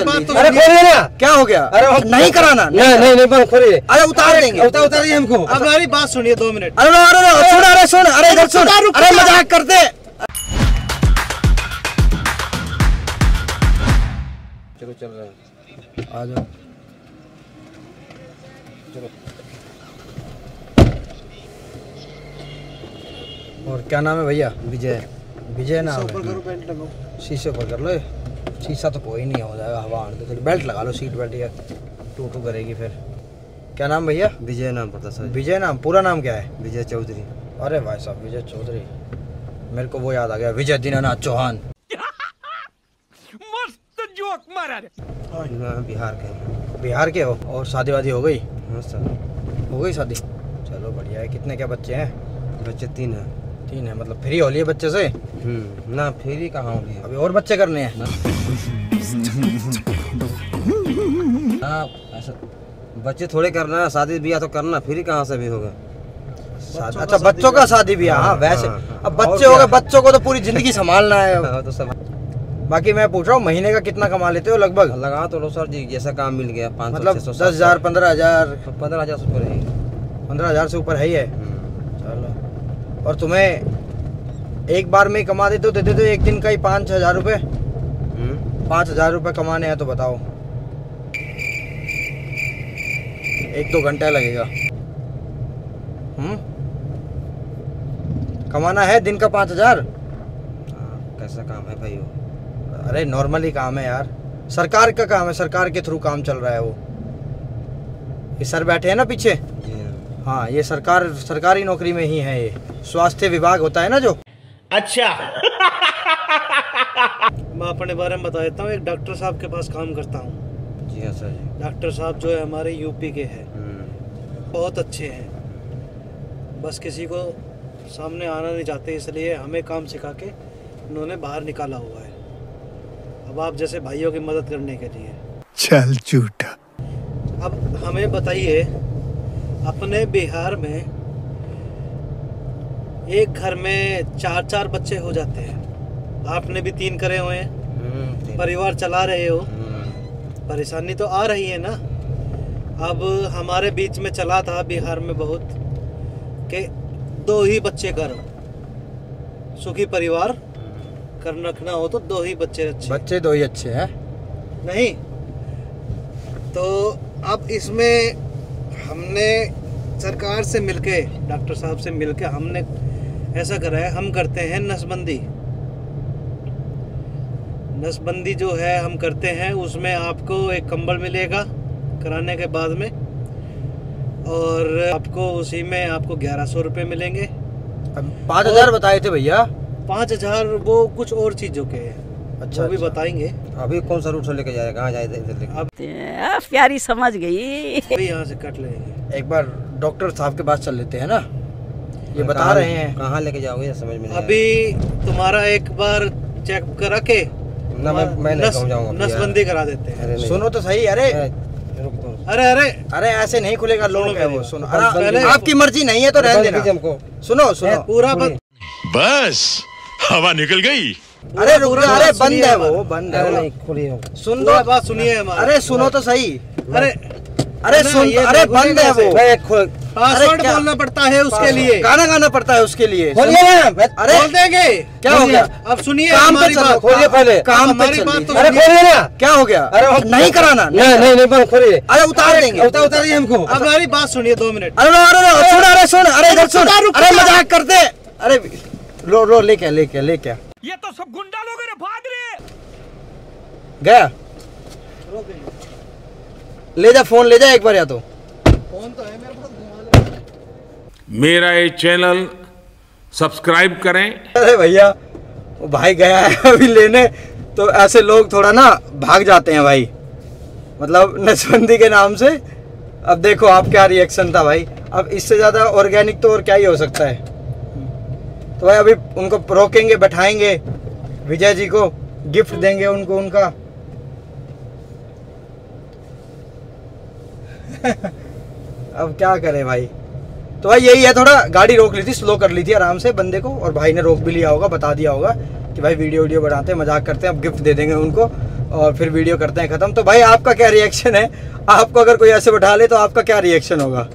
अरे क्या हो गया? अरे नहीं कराना, नहीं बंद खोलिए। अरे उतार देंगे, उतारिए हमको। अब हमारी बात सुनिए 2 मिनट। अरे सुन, अरे इधर सुन, अरे मजाक करते। चलो चल रहा है, आ जाओ चलो। और क्या नाम है भैया? विजय। विजय नाम है। शीशे पर कर लो, शीशा तो कोई नहीं हो जाएगा, हवा आने दो। थोड़ी बेल्ट लगा लो, सीट बेल्ट, या टूटू करेगी फिर। क्या नाम भैया? विजय नाम पड़ता सर। विजय नाम, पूरा नाम क्या है? विजय चौधरी। अरे भाई साहब विजय चौधरी, मेरे को वो याद आ गया, विजय दीनानाथ चौहान। मस्त जोक मारा रे। बिहार के हो? और शादी वादी हो गई? हाँ सर हो गई शादी। चलो बढ़िया है। कितने क्या बच्चे हैं? बच्चे 3 हैं। मतलब फ्री हो लिए बच्चे से? ना फ्री कहाँ हो लिए, अभी और बच्चे करने हैं। बच्चे थोड़े करना है, शादी ब्याह तो करना, फ्री कहाँ से भी होगा। अच्छा बच्चों का शादी ब्याह। हाँ वैसे अब बच्चे हो गए, बच्चों को तो पूरी जिंदगी संभालना है। तो सब बाकी मैं पूछ रहा हूँ, महीने का कितना कमा लेते हो लगभग? लगा तो लो सर जी, जैसा काम मिल गया। 500 मतलब 10,000, 15,000? 15,000 से ऊपर है। 15,000 से ऊपर है ही है। चलो। और तुम्हें एक बार में कमा देते हो, देते तो एक दिन का ही 5-6 हज़ार रुपये। 5,000 रुपये कमाने हैं तो बताओ, 1-2 घंटा लगेगा। कमाना है दिन का 5,000? कैसा काम है भाई वो? अरे नॉर्मली काम है यार, सरकार का काम है, सरकार के थ्रू काम चल रहा है। वो ये सर बैठे हैं ना पीछे, हाँ ये सरकारी नौकरी में ही है, ये स्वास्थ्य विभाग होता है ना जो। अच्छा मैं अपने बारे में बता देता हूँ, एक डॉक्टर साहब के पास काम करता हूँ। जी हाँ सर जी। डॉक्टर साहब जो है हमारे यूपी के हैं, बहुत अच्छे हैं, बस किसी को सामने आना नहीं चाहते, इसलिए हमें काम सिखा के उन्होंने बाहर निकाला हुआ है। अब आप जैसे भाइयों की मदद करने के लिए। चल झूठा। अब हमें बताइए, अपने बिहार में एक घर में 4-4 बच्चे हो जाते हैं, आपने भी 3 करे हुए हैं, परिवार चला रहे हो, परेशानी तो आ रही है ना। अब हमारे बीच में चला था बिहार में बहुत के 2 ही बच्चे करो, सुखी परिवार कर रखना हो तो 2 ही बच्चे अच्छे। बच्चे 2 ही अच्छे हैं नहीं तो। अब इसमें हमने सरकार से मिलके, डॉक्टर साहब से मिलके हमने ऐसा करा है, हम करते हैं नसबंदी। नसबंदी जो है हम करते हैं, उसमें आपको एक कंबल मिलेगा कराने के बाद में, और आपको उसी में आपको 1100 रुपये मिलेंगे। 5,000 बताए थे भैया। 5,000 वो कुछ और चीजों के हैं। अच्छा अभी बताएंगे। अभी कौन सा रूट से लेके जाएगा, कहाँ जाएगा? अब प्यारी समझ गई, अभी यहाँ से कट लेंगे। एक बार डॉक्टर साहब के पास चल लेते हैं ना, ये बता रहे हैं कहाँ लेके जाओगे, समझ में नहीं। अभी तुम्हारा एक बार चेक करा के ना, मैं नसबंदी करा देते हैं। सुनो तो सही। अरे ऐसे नहीं खुलेगा, लोग है वो। सुनो, आपकी मर्जी नहीं है तो रहने देना हमको। सुनो सुनो पूरा, बस हवा निकल गई। अरे रुक, अरे बंद है वो, बंद है वो, नहीं सुन दो बात, सुनिए। अरे सुनो तो सही। अरे सुन, अरे बंद है वो, पासवर्ड बोलना पड़ता है उसके लिए, गाना गाना पड़ता है उसके लिए। अरे बोल देंगे। क्या हो गया? अब सुनिए हमारी बात, खोलिए पहले काम, हमारी बात तो खोलिए ना। क्या हो गया? अरे नहीं कराना, नहीं बंद खोलिए। अरे उतार देंगे, उतारिए हमको। अब हमारी बात सुनिए 2 मिनट। अरे सुन, अरे इधर सुन, अरे मजाक करते। अरे रो रो ले क्या ये तो सब गुंडा लोग रे, भाग रे। गया ले जा फोन, ले जा एक बार, या तो फोन तो है मेरे पास। मेरा ये चैनल सब्सक्राइब करें। अरे भैया वो भाई गया है अभी लेने, तो ऐसे लोग थोड़ा ना भाग जाते हैं भाई, मतलब नसबंदी के नाम से। अब देखो आप क्या रिएक्शन था भाई, अब इससे ज़्यादा ऑर्गेनिक तो और क्या ही हो सकता है। तो भाई अभी उनको रोकेंगे, बैठाएंगे, विजय जी को गिफ्ट देंगे उनको उनका। अब क्या करें भाई, तो भाई यही है, थोड़ा गाड़ी रोक ली थी, स्लो कर ली थी आराम से बंदे को, और भाई ने रोक भी लिया होगा, बता दिया होगा कि भाई वीडियो बनाते हैं, मजाक करते हैं, अब गिफ्ट दे देंगे उनको। और फिर वीडियो करते हैं ख़त्म। तो भाई आपका क्या रिएक्शन है, आपको अगर कोई ऐसे बैठा ले तो आपका क्या रिएक्शन होगा?